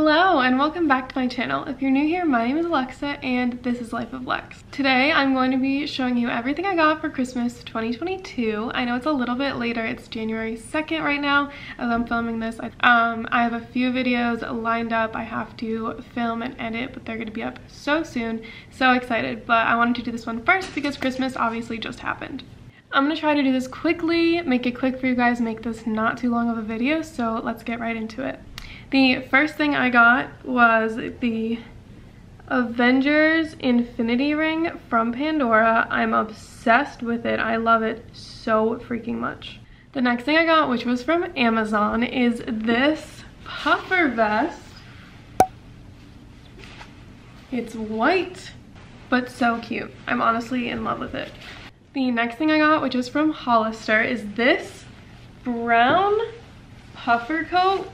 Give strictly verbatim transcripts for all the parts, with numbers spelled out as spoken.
Hello and welcome back to my channel. If you're new here, my name is Alexa and this is Life of Lex. Today I'm going to be showing you everything I got for Christmas twenty twenty-two. I know it's a little bit later, it's January second right now as I'm filming this. Um, I have a few videos lined up I have to film and edit, but they're going to be up so soon. So excited, but I wanted to do this one first because Christmas obviously just happened. I'm going to try to do this quickly, make it quick for you guys, make this not too long of a video, so let's get right into it. The first thing I got was the Avengers Infinity Ring from Pandora. I'm obsessed with it. I love it so freaking much. The next thing I got, which was from Amazon, is this puffer vest. It's white, but so cute. I'm honestly in love with it. The next thing I got, which is from Hollister, is this brown puffer coat.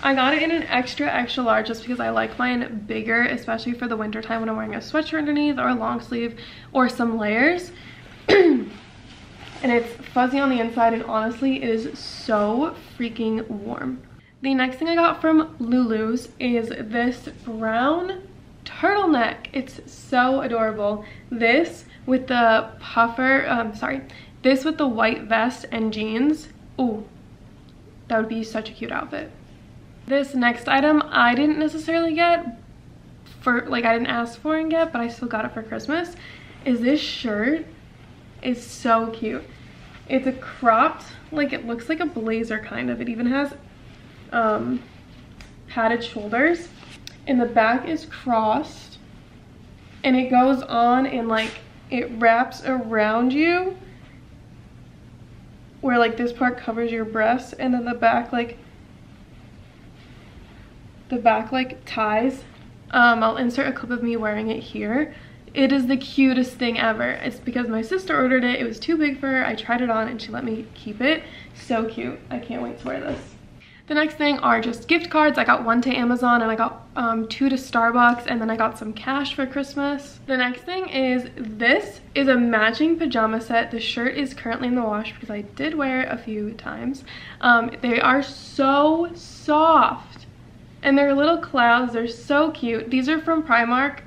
I got it in an extra extra large just because I like mine bigger, especially for the winter time when I'm wearing a sweatshirt underneath or a long sleeve or some layers. And it's fuzzy on the inside and honestly it is so freaking warm. The next thing I got from Lulu's is this brown turtleneck. It's so adorable. This with the puffer, um, sorry, this with the white vest and jeans. Ooh, that would be such a cute outfit. This next item I didn't necessarily get for, like I didn't ask for and get, but I still got it for Christmas, is this shirt. It's so cute. It's a cropped, like it looks like a blazer kind of. It even has um, padded shoulders and the back is crossed and it goes on and like it wraps around you where like this part covers your breasts and then the back like The back like ties. Um, I'll insert a clip of me wearing it here. It is the cutest thing ever. It's because my sister ordered it. It was too big for her. I tried it on and she let me keep it. So cute. I can't wait to wear this. The next thing are just gift cards. I got one to Amazon and I got um, two to Starbucks and then I got some cash for Christmas. The next thing is this is a matching pajama set. The shirt is currently in the wash because I did wear it a few times. Um, they are so soft. And they're little clouds, they're so cute. These are from Primark.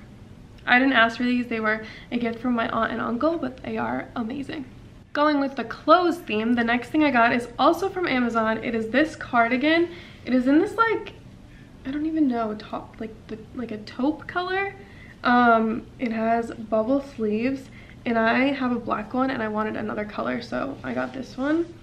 I didn't ask for these, they were a gift from my aunt and uncle, but they are amazing. Going with the clothes theme, the next thing I got is also from Amazon. It is this cardigan. It is in this like, I don't even know, top, like the, like a taupe color. Um, it has bubble sleeves and I have a black one and I wanted another color, so I got this one.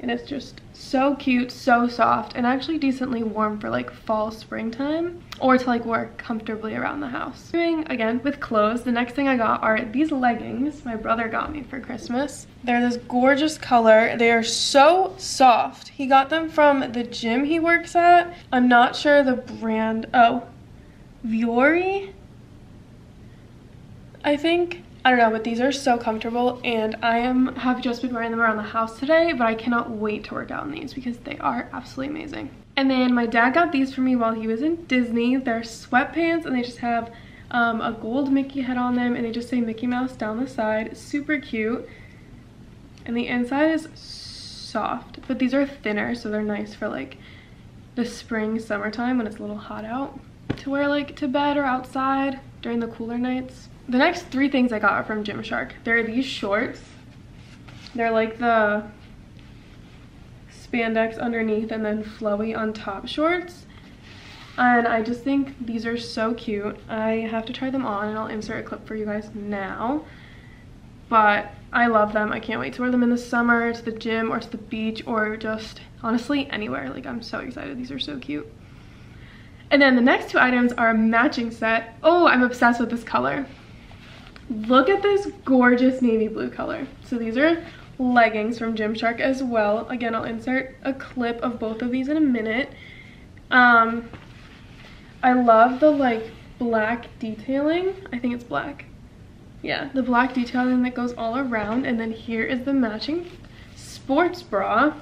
And it's just so cute, so soft, and actually decently warm for like fall, springtime, or to like wear comfortably around the house. Doing again with clothes, the next thing I got are these leggings my brother got me for Christmas. They're this gorgeous color. They are so soft. He got them from the gym he works at. I'm not sure the brand. Oh, Viori, I think. I don't know, but these are so comfortable and I am have just been wearing them around the house today, but I cannot wait to work out in these because they are absolutely amazing. And then my dad got these for me while he was in Disney. They're sweatpants and they just have um, a gold Mickey head on them and they just say Mickey Mouse down the side. Super cute. And the inside is soft, but these are thinner, so they're nice for like the spring, summertime when it's a little hot out to wear like to bed or outside during the cooler nights. The next three things I got are from Gymshark. They're these shorts. They're like the spandex underneath and then flowy on top shorts. And I just think these are so cute. I have to try them on and I'll insert a clip for you guys now. But I love them. I can't wait to wear them in the summer, to the gym or to the beach or just honestly anywhere. Like I'm so excited. These are so cute. And then the next two items are a matching set. Oh, I'm obsessed with this color. Look at this gorgeous navy blue color. So these are leggings from Gymshark as well. Again, I'll insert a clip of both of these in a minute. Um, I love the like black detailing. I think it's black. Yeah, the black detailing that goes all around. And then here is the matching sports bra.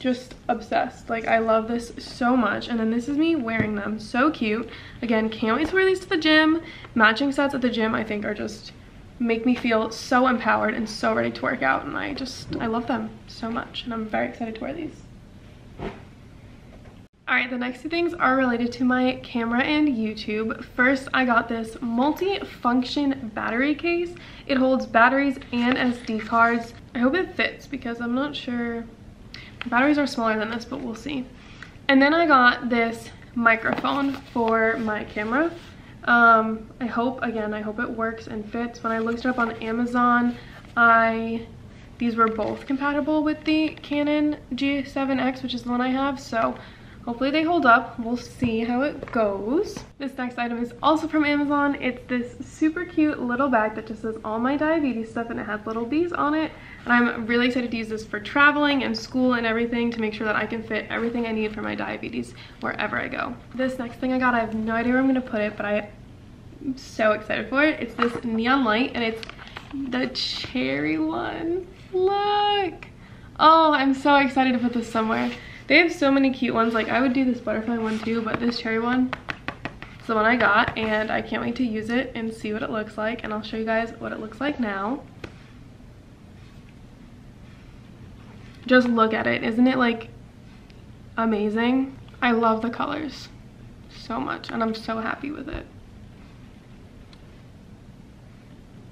Just obsessed. Like I love this so much. And then this is me wearing them. So cute. Again, can't wait to wear these to the gym. Matching sets at the gym I think are just make me feel so empowered and so ready to work out, and I just I love them so much and I'm very excited to wear these. Alright, the next two things are related to my camera and YouTube. First, I got this multi-function battery case. It holds batteries and S D cards. I hope it fits because I'm not sure. Batteries are smaller than this, but we'll see. And then I got this microphone for my camera. Um, I hope, again, I hope it works and fits. When I looked it up on Amazon, I... these were both compatible with the Canon G seven X, which is the one I have, so hopefully they hold up. We'll see how it goes. This next item is also from Amazon. It's this super cute little bag that just says all my diabetes stuff, and it has little bees on it. And I'm really excited to use this for traveling and school and everything to make sure that I can fit everything I need for my diabetes wherever I go. This next thing I got, I have no idea where I'm going to put it, but I'm so excited for it. It's this neon light, and it's the cherry one. Look! Oh, I'm so excited to put this somewhere. They have so many cute ones. Like, I would do this butterfly one too, but this cherry one is the one I got, and I can't wait to use it and see what it looks like, and I'll show you guys what it looks like now. Just look at it. Isn't it, like, amazing? I love the colors so much, and I'm so happy with it.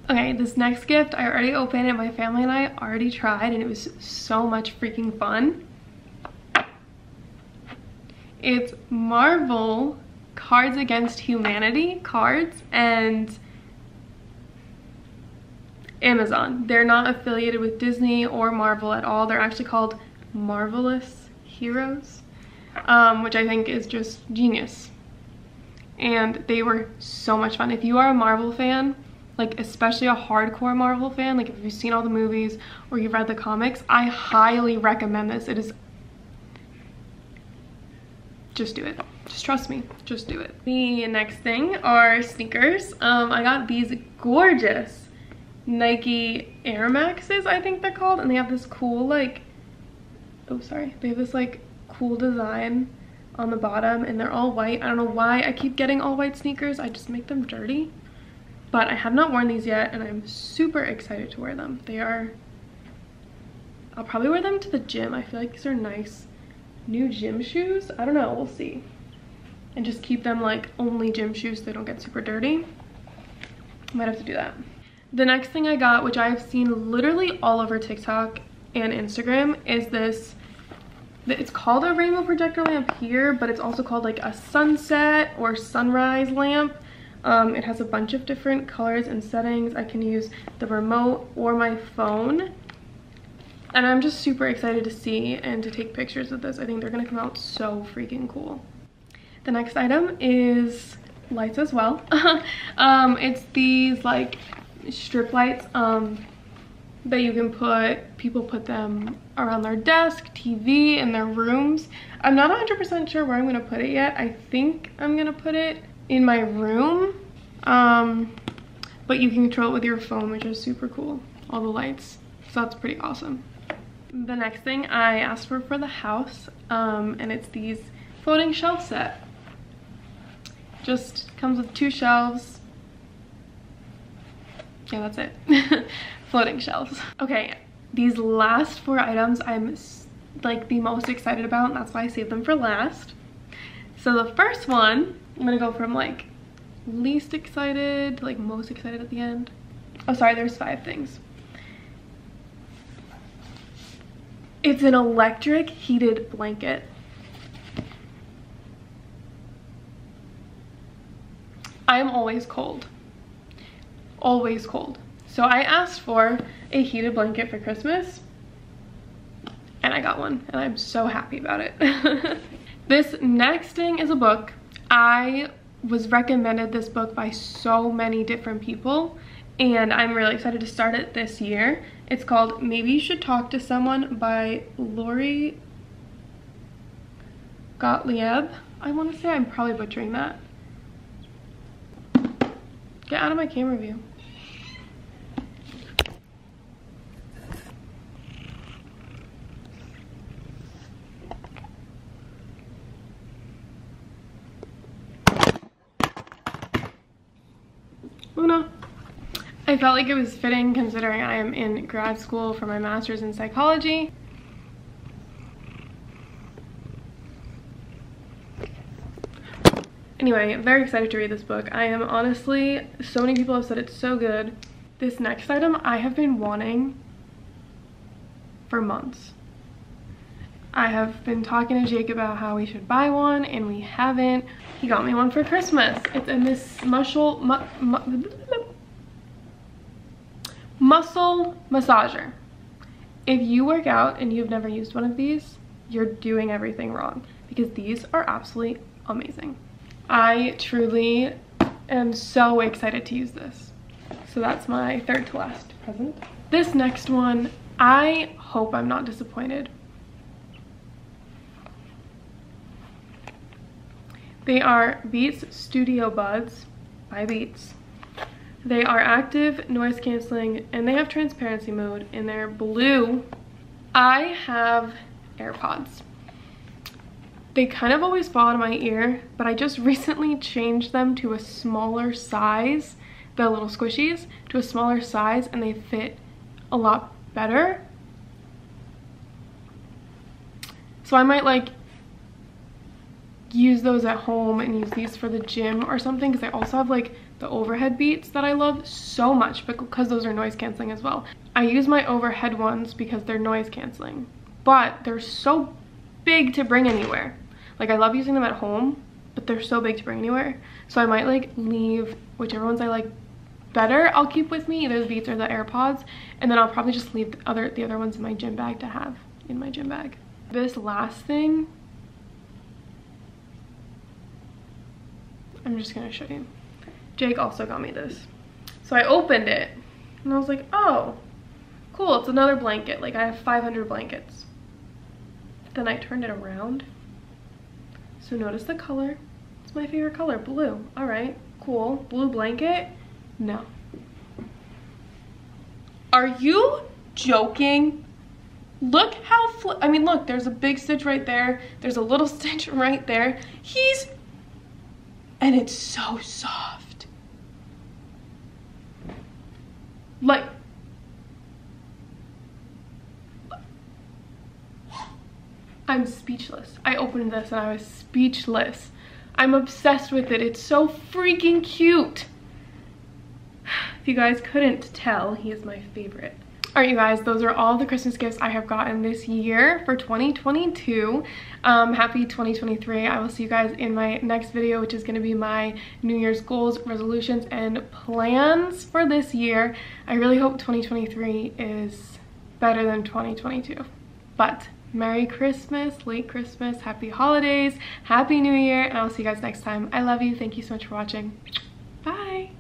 Okay, this next gift I already opened, and my family and I already tried, and it was so much freaking fun. It's Marvel Cards Against Humanity cards, and Amazon. They're not affiliated with Disney or Marvel at all. They're actually called Marvelous Heroes, um, which I think is just genius. And they were so much fun. If you are a Marvel fan, like especially a hardcore Marvel fan, like if you've seen all the movies or you've read the comics, I highly recommend this. It is, just do it. Just trust me, just do it. The next thing are sneakers. Um, I got these gorgeous Nike Air Maxes, I think they're called, and they have this cool like, oh sorry, they have this like cool design on the bottom, and they're all white. I don't know why I keep getting all white sneakers, I just make them dirty. But I have not worn these yet, and I'm super excited to wear them. They are, I'll probably wear them to the gym. I feel like these are nice new gym shoes. I don't know, we'll see. And just keep them like only gym shoes so they don't get super dirty. Might have to do that. The next thing I got, which I have seen literally all over TikTok and Instagram, is this, it's called a rainbow projector lamp here, but it's also called like a sunset or sunrise lamp. Um, it has a bunch of different colors and settings. I can use the remote or my phone. And I'm just super excited to see and to take pictures of this. I think they're going to come out so freaking cool. The next item is lights as well. um, it's these like strip lights um, that you can put, people put them around their desk, T V, and their rooms. I'm not one hundred percent sure where I'm going to put it yet. I think I'm going to put it in my room, um but you can control it with your phone, which is super cool, all the lights, so that's pretty awesome. The next thing I asked for for the house, um and it's these floating shelf set. Just comes with two shelves. Yeah, that's it. Floating shelves. Okay, these last four items I'm like the most excited about, and that's why I saved them for last. So the first one, I'm gonna go from like least excited to like most excited at the end. Oh, sorry, there's five things. It's an electric heated blanket. I am always cold. Always cold. So I asked for a heated blanket for Christmas, and I got one, and I'm so happy about it. This next thing is a book. I was recommended this book by so many different people, and I'm really excited to start it this year. It's called Maybe You Should Talk to Someone by Lori Gottlieb. I want to say, I'm probably butchering that. Get out of my camera view. I felt like it was fitting considering I am in grad school for my master's in psychology. Anyway, very excited to read this book. I am honestly, so many people have said it's so good. This next item I have been wanting for months. I have been talking to Jake about how we should buy one, and we haven't. He got me one for Christmas. It's a Miss Muscle, mu mu muscle massager. If you work out and you've never used one of these, you're doing everything wrong, because these are absolutely amazing. I truly am so excited to use this. So that's my third to last present. This next one, I hope I'm not disappointed. They are Beats Studio Buds by Beats. They are active, noise canceling, and they have transparency mode, and they're blue. I have AirPods. They kind of always fall out of my ear, but I just recently changed them to a smaller size, the little squishies, to a smaller size, and they fit a lot better. So I might like use those at home and use these for the gym or something, because I also have like the overhead Beats that I love so much, because those are noise canceling as well. I use my overhead ones because they're noise canceling, but they're so big to bring anywhere. Like, I love using them at home, but they're so big to bring anywhere. So I might like leave whichever ones I like better, I'll keep with me, either the Beats or the AirPods, and then I'll probably just leave the other the other ones in my gym bag to have in my gym bag. This last thing, I'm just gonna show you. Jake also got me this. So I opened it and I was like, oh, cool, it's another blanket. Like, I have five hundred blankets. Then I turned it around. So notice the color. It's my favorite color, blue. All right, cool. Blue blanket? No. Are you joking? Look how, fl I mean, look, there's a big stitch right there. There's a little stitch right there. He's, and it's so soft. Like, I'm speechless. I opened this and I was speechless. I'm obsessed with it. It's so freaking cute. If you guys couldn't tell, he is my favorite. All right, you guys, those are all the Christmas gifts I have gotten this year for twenty twenty-two. Um, happy twenty twenty-three. I will see you guys in my next video, which is going to be my New Year's goals, resolutions, and plans for this year. I really hope twenty twenty-three is better than twenty twenty-two. But Merry Christmas, late Christmas, happy holidays, happy new year, and I'll see you guys next time. I love you. Thank you so much for watching. Bye.